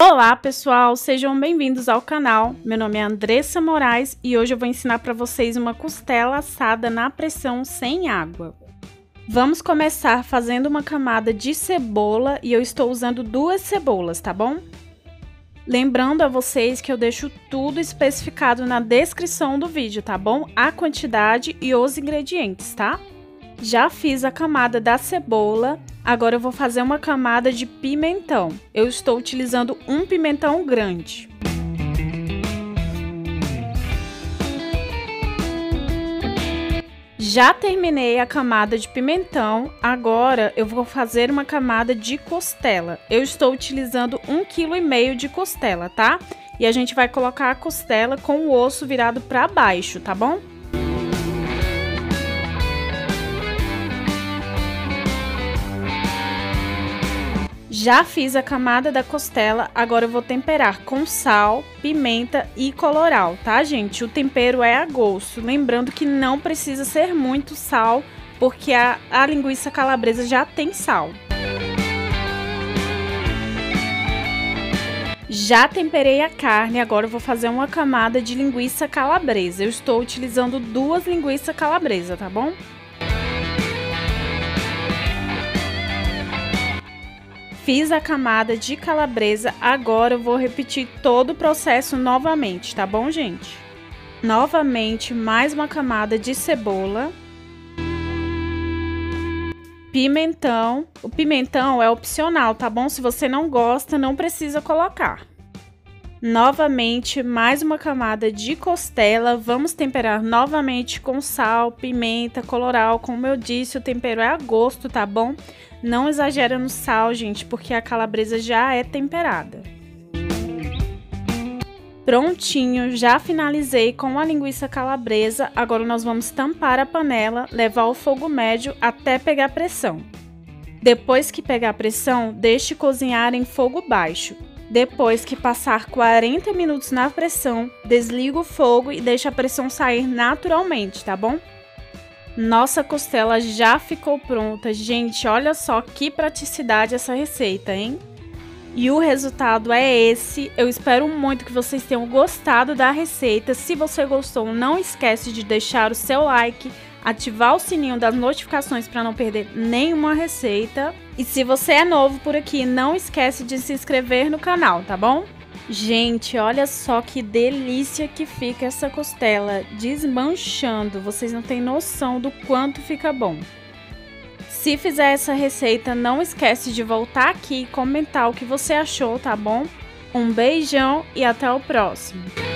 Olá pessoal, sejam bem-vindos ao canal. Meu nome é Andressa Moraes e hoje eu vou ensinar para vocês uma costela assada na pressão sem água. Vamos começar fazendo uma camada de cebola e eu estou usando 2 cebolas, tá bom? Lembrando a vocês que eu deixo tudo especificado na descrição do vídeo, tá bom? A quantidade e os ingredientes, tá? Já fiz a camada da cebola, agora eu vou fazer uma camada de pimentão. Eu estou utilizando um pimentão grande. Já terminei a camada de pimentão, agora eu vou fazer uma camada de costela. Eu estou utilizando 1,5 kg de costela, tá? E a gente vai colocar a costela com o osso virado para baixo, tá bom? Já fiz a camada da costela, agora eu vou temperar com sal, pimenta e colorau, tá gente? O tempero é a gosto, lembrando que não precisa ser muito sal, porque a linguiça calabresa já tem sal. Já temperei a carne, agora eu vou fazer uma camada de linguiça calabresa. Eu estou utilizando 2 linguiças calabresa, tá bom? Fiz a camada de calabresa, agora eu vou repetir todo o processo novamente, tá bom, gente? Novamente, mais uma camada de cebola. Pimentão. O pimentão é opcional, tá bom? Se você não gosta, não precisa colocar. Novamente, mais uma camada de costela. Vamos temperar novamente com sal, pimenta, colorau. Como eu disse, o tempero é a gosto, tá bom? Não exagera no sal, gente, porque a calabresa já é temperada. Prontinho, já finalizei com a linguiça calabresa. Agora nós vamos tampar a panela, levar ao fogo médio até pegar pressão. Depois que pegar pressão, deixe cozinhar em fogo baixo. Depois que passar 40 minutos na pressão, desliga o fogo e deixa a pressão sair naturalmente, tá bom? Nossa costela já ficou pronta, gente, olha só que praticidade essa receita, hein? E o resultado é esse, eu espero muito que vocês tenham gostado da receita. Se você gostou, não esquece de deixar o seu like, ativar o sininho das notificações para não perder nenhuma receita. E se você é novo por aqui, não esquece de se inscrever no canal, tá bom? Gente, olha só que delícia que fica essa costela desmanchando. Vocês não têm noção do quanto fica bom. Se fizer essa receita, não esquece de voltar aqui e comentar o que você achou, tá bom? Um beijão e até o próximo.